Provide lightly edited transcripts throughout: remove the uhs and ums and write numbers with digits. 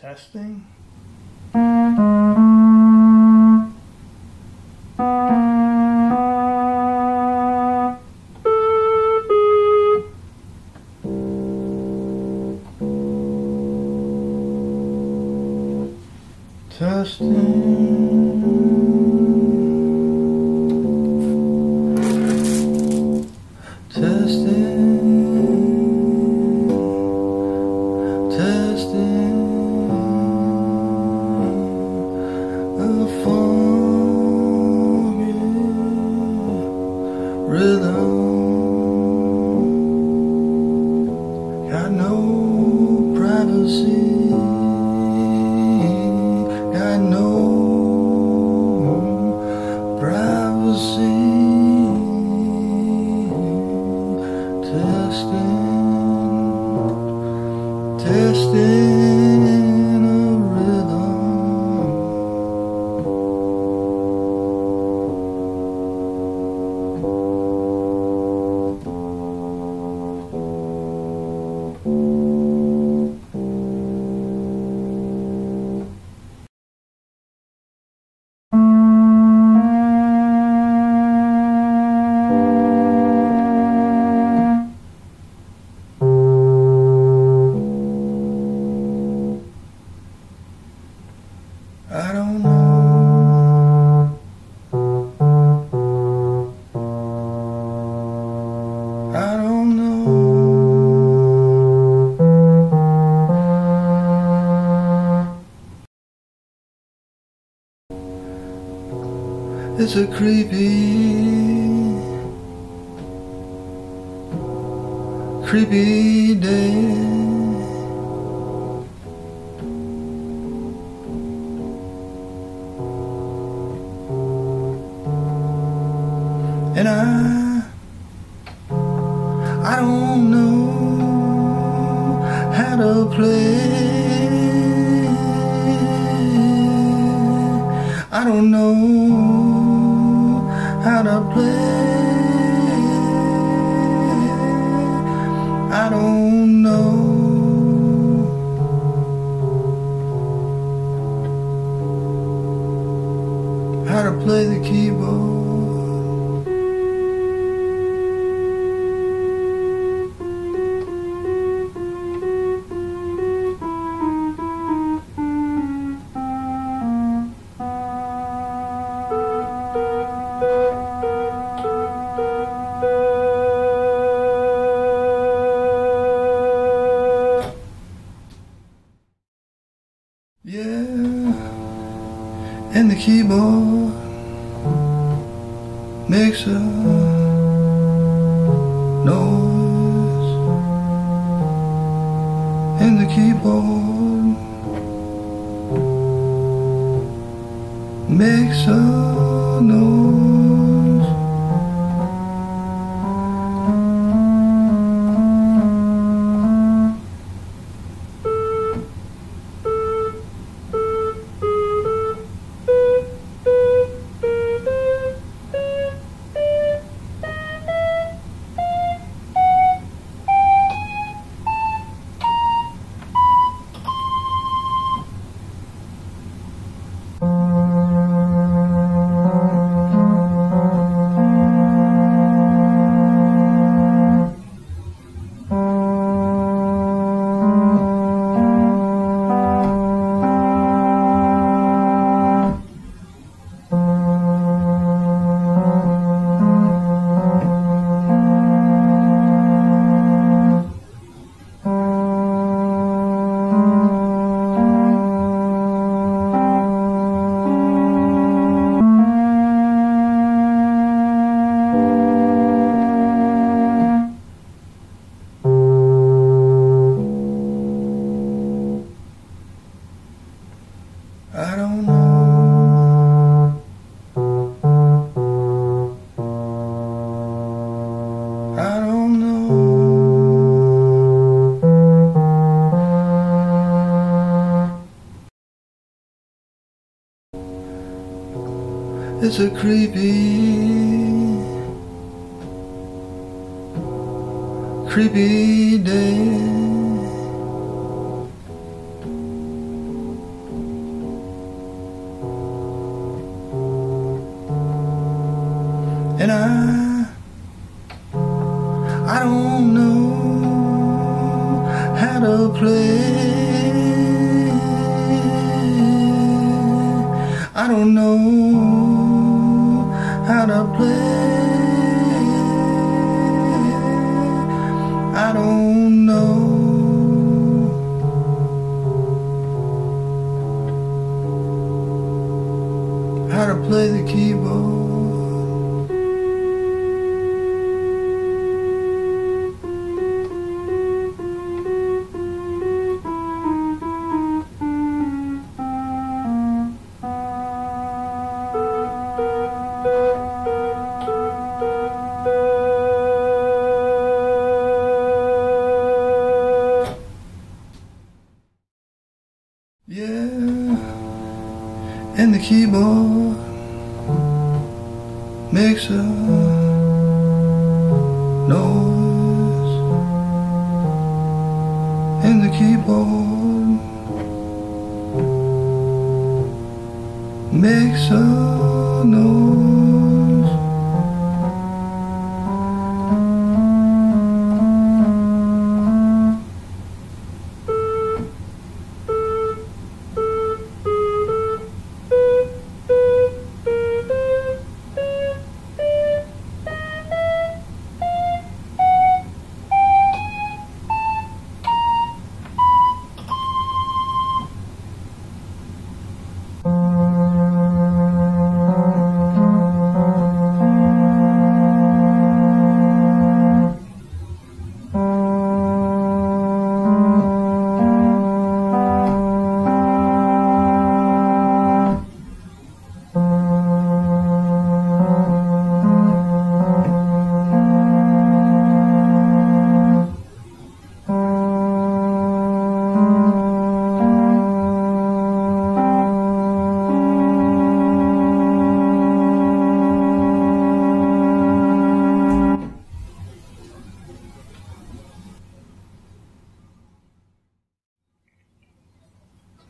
Testing. It's a creepy day. And I don't know how to play. I don't know how to play. I don't know. How to play the keyboard. And the keyboard makes a noise. And the keyboard makes a noise. It's a creepy day. and I don't know how to play. I don't know how to play. I don't know. How to play the keyboard. Yeah, and the keyboard makes a noise in the keyboard, makes a noise.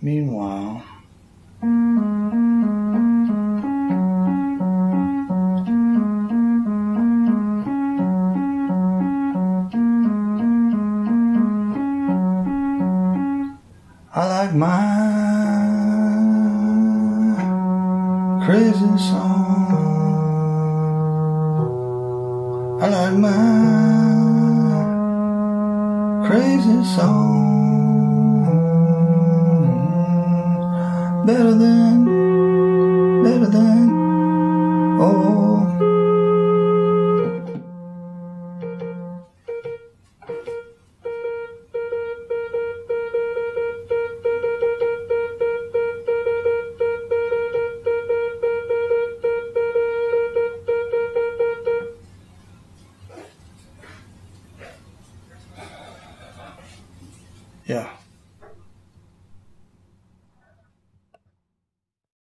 Meanwhile, I like my crazy song. I like my crazy song better than, oh. Yeah.